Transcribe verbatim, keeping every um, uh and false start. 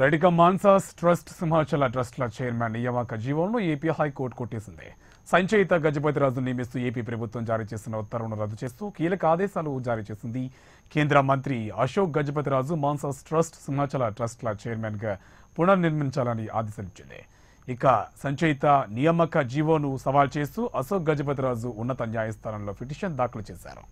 రెడిక Mansas trust Simhachala ట్రస్ట్ల chairman నియామక జీవోను ఏపీ హైకోర్టు కొట్టేసింది. సంచయిత గజపతిరాజు నియమిస్తూ ఏపీ ప్రభుత్వం జారీ చేసిన ఉత్తర్వును రద్దు చేస్తూ కీలక ఆదేశాలు జారీ చేసింది. కేంద్ర మంత్రి అశోక్ గజపతిరాజు మాన్సాస్ ట్రస్ట్ సింహాచల ట్రస్ట్ల చైర్మన్గా పునర్నిర్మించాలని ఆదేశించింది. ఇక సంచయిత నియామక జీవోను సవాల్ చేస్తూ అశోక్ గజపతిరాజు ఉన్నత న్యాయస్థానంలో పిటిషన్ దాఖలు చేశారు.